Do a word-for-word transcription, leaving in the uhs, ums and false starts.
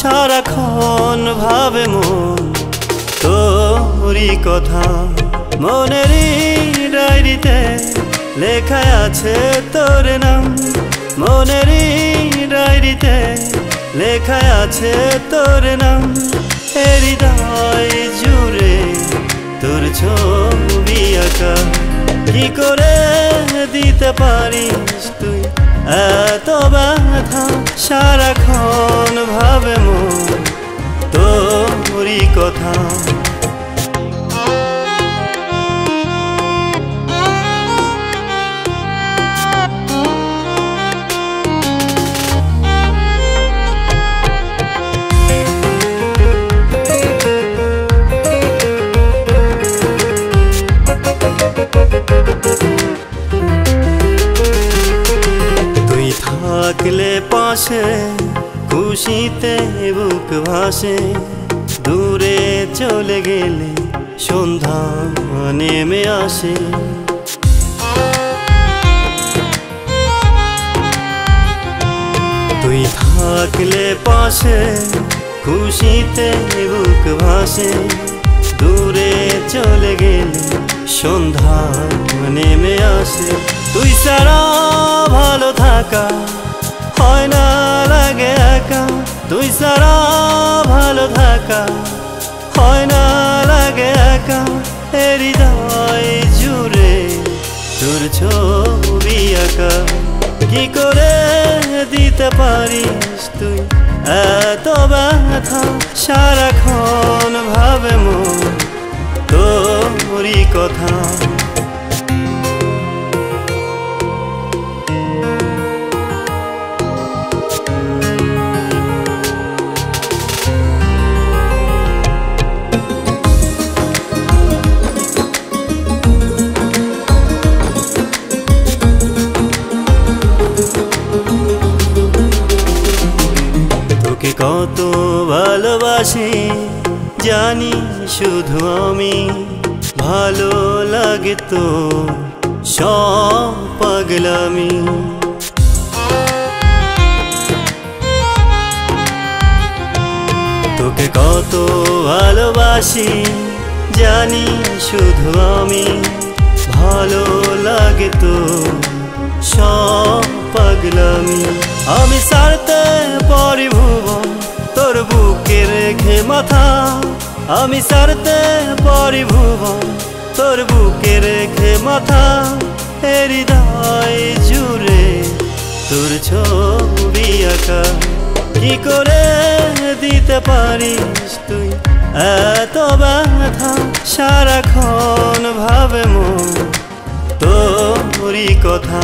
সারাক্ষণ ভাবে মন তোরই কথা। মনেরই ডায়েরিতে লেখা আছে তোর নাম, মনেরই ডায়েরিতে লেখা আছে তোর নাম। হৃদয় জুড়ে তোর ছবি আঁকা, কি করে দিতে পারিস তুই এত ব্যথা। সারাক্ষণ ভাবে মন তোরই কথা। থাকলে পাশে খুশিতে বুক ভাসে, দূরে চলে গেলে সন্ধ্যা নেমে আসে। তুই থাকলে পাশে খুশিতে বুক ভাসে, দূরে চলে গেলে সন্ধ্যা নেমে আসে। তুই সারা ভালো থাকা হয় না লাগে একা, তুই সারা ভালো থাকা হয় না লাগে একা। হৃদয় জুড়ে তোর ছবি আঁকা, কি করে দিতে পারিস তুই এত ব্যথা। সারাক্ষণ ভাবে মন তোরই কথা। কত ভালোবাসি জানি শুধু আমি, ভালো লাগে তো সব পাগলামি। তোকে কত ভালোবাসি জানি শুধু আমি, ভালো লাগে তো সব পাগলামি। আমি সারতে পরিভুবন তোর বুকে রেখে মাথা, আমি সারতে পরিভুবন তোর বুকে রেখে মাথা। হৃদয় জুড়ে তোর ছবি আঁকা, কি করে দিতে পারিস তুই এত ব্যথা। সারাক্ষণ ভাবে মন তোরই কথা।